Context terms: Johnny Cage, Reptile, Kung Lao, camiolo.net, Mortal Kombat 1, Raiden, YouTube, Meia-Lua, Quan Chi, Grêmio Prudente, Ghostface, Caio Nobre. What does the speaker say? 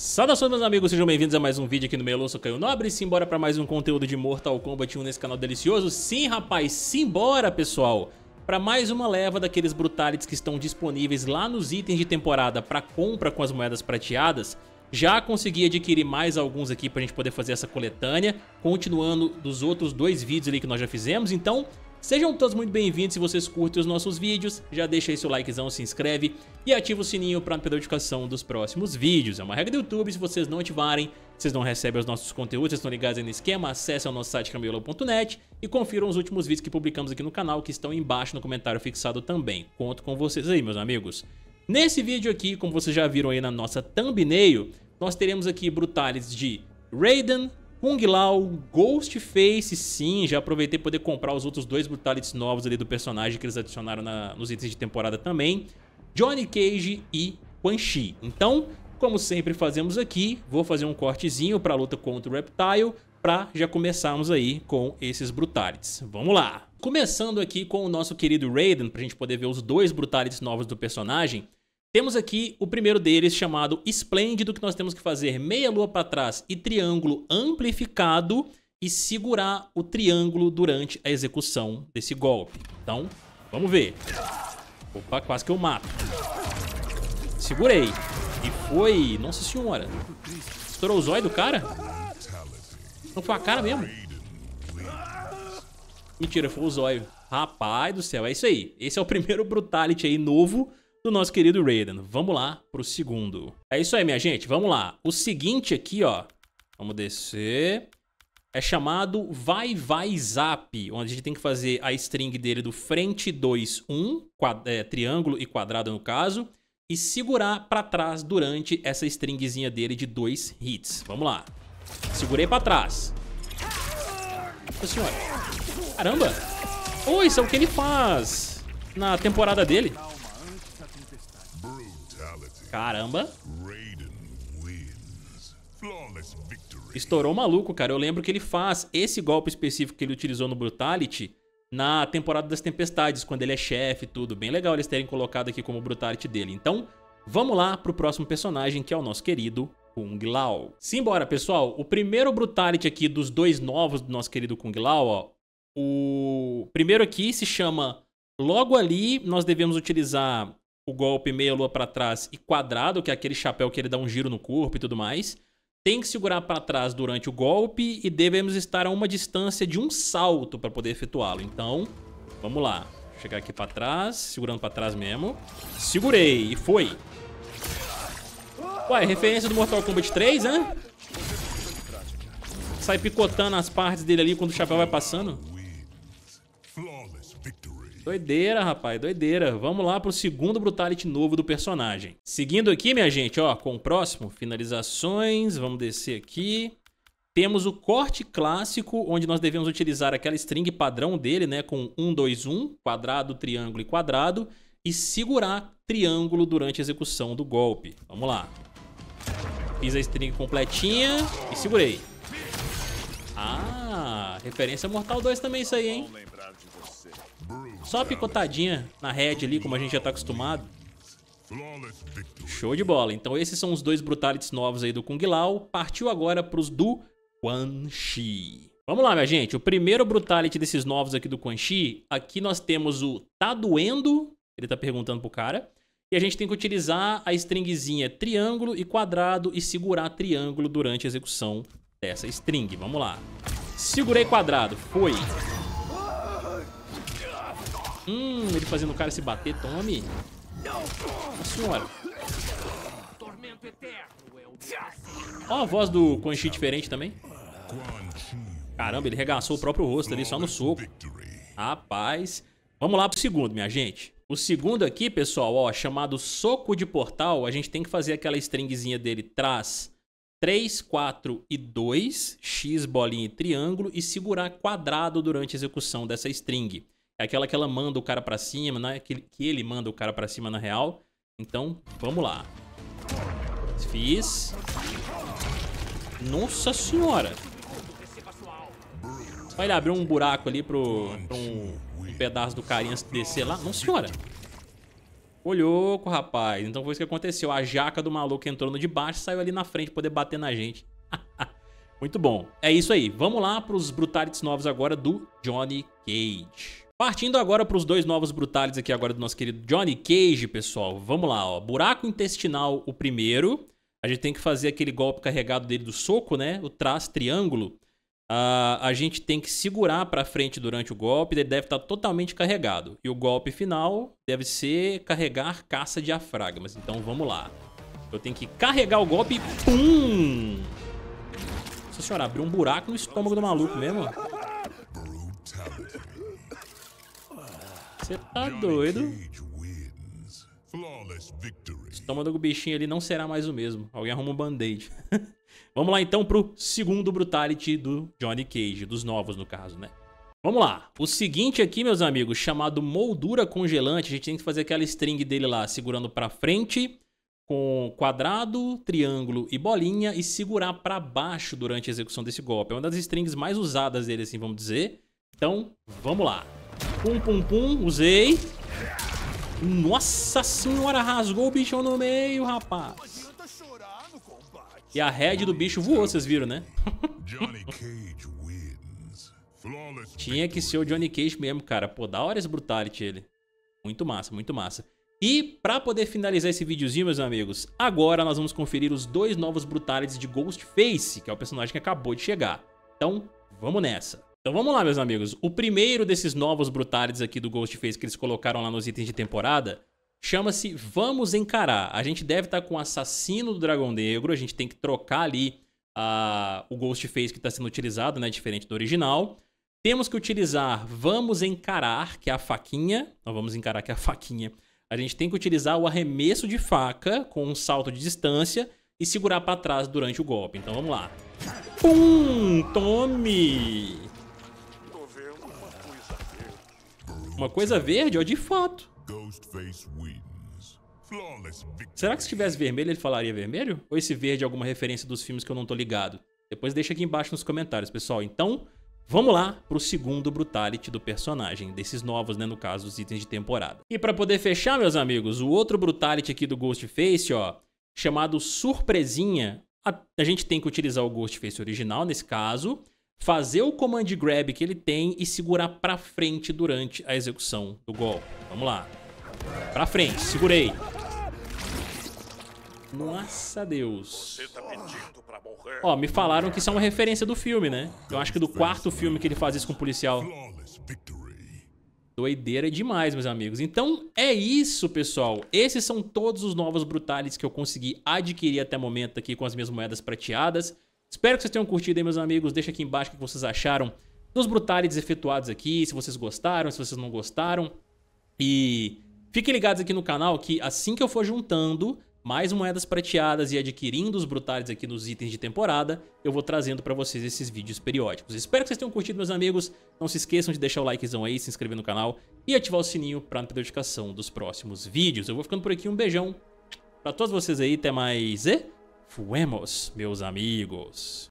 Saudações, meus amigos, sejam bem-vindos a mais um vídeo aqui no Meia-Lua, eu sou Caio Nobre. Simbora para mais um conteúdo de Mortal Kombat 1 nesse canal delicioso. Sim, rapaz, simbora, pessoal, para mais uma leva daqueles brutalities que estão disponíveis lá nos itens de temporada para compra com as moedas prateadas. Já consegui adquirir mais alguns aqui pra gente poder fazer essa coletânea, continuando dos outros dois vídeos ali que nós já fizemos. Então, sejam todos muito bem-vindos. Se vocês curtem os nossos vídeos, já deixa aí seu likezão, se inscreve e ativa o sininho para não perder a notificação dos próximos vídeos. É uma regra do YouTube, se vocês não ativarem, vocês não recebem os nossos conteúdos, vocês estão ligados aí no esquema. Acessem o nosso site camiolo.net e confiram os últimos vídeos que publicamos aqui no canal, que estão embaixo no comentário fixado também. Conto com vocês aí, meus amigos. Nesse vídeo aqui, como vocês já viram aí na nossa thumbnail, nós teremos aqui brutales de Raiden, Kung Lao, Ghostface. Sim, já aproveitei poder comprar os outros dois brutalities novos ali do personagem que eles adicionaram nos itens de temporada também, Johnny Cage e Quan Chi. Então, como sempre fazemos aqui, vou fazer um cortezinho para a luta contra o Reptile, para já começarmos aí com esses brutalities. Vamos lá! Começando aqui com o nosso querido Raiden, para a gente poder ver os dois brutalities novos do personagem. Temos aqui o primeiro deles chamado Esplêndido, que nós temos que fazer meia-lua para trás e triângulo amplificado e segurar o triângulo durante a execução desse golpe. Então, vamos ver. Opa, quase que eu mato. Segurei. E foi. Nossa senhora. Estourou o zóio do cara? Não foi a cara mesmo? Mentira, foi o zóio. Rapaz do céu, é isso aí. Esse é o primeiro brutality aí novo do nosso querido Raiden. Vamos lá pro segundo. É isso aí, minha gente, vamos lá. O seguinte aqui, ó, vamos descer, é chamado Vai Vai Zap, onde a gente tem que fazer a string dele do frente 2, 1, triângulo e quadrado no caso, e segurar pra trás durante essa stringzinha dele de 2 hits. Vamos lá. Segurei pra trás. Nossa senhora. Caramba. Oh, isso é o que ele faz na temporada dele. Caramba. Estourou maluco, cara. Eu lembro que ele faz esse golpe específico que ele utilizou no Brutality na temporada das tempestades, quando ele é chefe e tudo. Bem legal eles terem colocado aqui como Brutality dele. Então, vamos lá pro próximo personagem, que é o nosso querido Kung Lao. Simbora, pessoal. O primeiro Brutality aqui dos dois novos do nosso querido Kung Lao, ó. O primeiro aqui se chama... Logo ali, nós devemos utilizar o golpe meia-lua para trás e quadrado, que é aquele chapéu que ele dá um giro no corpo e tudo mais. Tem que segurar para trás durante o golpe e devemos estar a uma distância de um salto para poder efetuá-lo. Então, vamos lá. Chegar aqui para trás, segurando para trás mesmo. Segurei e foi. Ué, referência do Mortal Kombat 3, né? Sai picotando as partes dele ali quando o chapéu vai passando. Doideira, rapaz, doideira. Vamos lá pro segundo brutality novo do personagem. Seguindo aqui, minha gente, ó, com o próximo, finalizações, vamos descer aqui. Temos o corte clássico, onde nós devemos utilizar aquela string padrão dele, né, com 1, 2, 1, quadrado, triângulo e quadrado, e segurar triângulo durante a execução do golpe. Vamos lá. Fiz a string completinha e segurei. Ah, referência Mortal 2 também isso aí, hein? Só picotadinha na head ali, como a gente já tá acostumado. Show de bola. Então esses são os dois brutalities novos aí do Kung Lao. Partiu agora pros do Quan Chi. Vamos lá, minha gente. O primeiro brutality desses novos aqui do Quan Chi, aqui nós temos o Tá Doendo. Ele tá perguntando pro cara. E a gente tem que utilizar a stringzinha triângulo e quadrado e segurar triângulo durante a execução dessa string. Vamos lá. Segurei quadrado. Foi. Ele fazendo o cara se bater, tome. Nossa senhora. Ó, a voz do Quan Chi diferente também. Caramba, ele regaçou o próprio rosto ali só no soco. Rapaz. Vamos lá pro segundo, minha gente. O segundo aqui, pessoal, ó, chamado Soco de Portal. A gente tem que fazer aquela stringzinha dele trás 3, 4 e 2, X, bolinha e triângulo, e segurar quadrado durante a execução dessa string. É aquela que ela manda o cara pra cima, né? Que ele manda o cara pra cima na real. Então, vamos lá. Fiz. Nossa senhora. Olha, ele abriu um buraco ali pro um pedaço do carinha descer lá. Nossa senhora. Ô louco, rapaz. Então foi isso que aconteceu. A jaca do maluco entrou no de baixo e saiu ali na frente pra poder bater na gente. Muito bom. É isso aí. Vamos lá pros brutalities novos agora do Johnny Cage. Partindo agora pros dois novos brutalities aqui agora do nosso querido Johnny Cage, pessoal. Vamos lá, ó. Buraco intestinal, o primeiro. A gente tem que fazer aquele golpe carregado dele do soco, né? O traço triângulo. A gente tem que segurar pra frente durante o golpe. Ele deve estar totalmente carregado. E o golpe final deve ser carregar caça diafragmas. Então vamos lá. Eu tenho que carregar o golpe e pum! Nossa senhora, abriu um buraco no estômago do maluco mesmo. Você tá doido? O estômago do bichinho ali não será mais o mesmo. Alguém arruma um band-aid. Vamos lá então pro segundo brutality do Johnny Cage, dos novos no caso, né? Vamos lá. O seguinte aqui, meus amigos, chamado moldura congelante. A gente tem que fazer aquela string dele lá, segurando pra frente com quadrado, triângulo e bolinha e segurar pra baixo durante a execução desse golpe. É uma das strings mais usadas dele, assim, vamos dizer. Então, vamos lá. Pum, pum, pum. Usei. Nossa senhora, rasgou o bichão no meio, rapaz. E a head do bicho voou, vocês viram, né? Tinha que ser o Johnny Cage mesmo, cara. Pô, da hora esse brutality ele. Muito massa, muito massa. E pra poder finalizar esse videozinho, meus amigos, agora nós vamos conferir os dois novos brutalities de Ghostface, que é o personagem que acabou de chegar. Então, vamos nessa. Então vamos lá, meus amigos. O primeiro desses novos brutalities aqui do Ghostface que eles colocaram lá nos itens de temporada chama-se Vamos Encarar. A gente deve estar com o assassino do Dragão Negro. A gente tem que trocar ali o Ghostface que está sendo utilizado, né? Diferente do original. Temos que utilizar Vamos Encarar, que é a faquinha. Nós vamos encarar que é a faquinha. A gente tem que utilizar o arremesso de faca com um salto de distância e segurar para trás durante o golpe. Então vamos lá. Pum! Tome! Uma coisa verde, ó, de fato. Será que se tivesse vermelho ele falaria vermelho? Ou esse verde é alguma referência dos filmes que eu não tô ligado? Depois deixa aqui embaixo nos comentários, pessoal. Então, vamos lá pro segundo brutality do personagem. Desses novos, né, no caso, os itens de temporada. E pra poder fechar, meus amigos, o outro brutality aqui do Ghostface, ó, chamado Surpresinha. A gente tem que utilizar o Ghostface original, nesse caso. Fazer o command grab que ele tem e segurar pra frente durante a execução do golpe. Vamos lá. Pra frente, segurei. Nossa, Deus. Ó, me falaram que isso é uma referência do filme, né? Eu acho que do quarto filme que ele faz isso com o policial. Doideira demais, meus amigos. Então é isso, pessoal. Esses são todos os novos brutalities que eu consegui adquirir até o momento aqui com as minhas moedas prateadas. Espero que vocês tenham curtido aí, meus amigos. Deixa aqui embaixo o que vocês acharam dos brutalities efetuados aqui, se vocês gostaram, se vocês não gostaram. E fiquem ligados aqui no canal que assim que eu for juntando mais moedas prateadas e adquirindo os brutalities aqui nos itens de temporada, eu vou trazendo pra vocês esses vídeos periódicos. Espero que vocês tenham curtido, meus amigos. Não se esqueçam de deixar o likezão aí, se inscrever no canal e ativar o sininho pra não perder notificação dos próximos vídeos. Eu vou ficando por aqui. Um beijão pra todos vocês aí. Até mais e... Fuemos, meus amigos.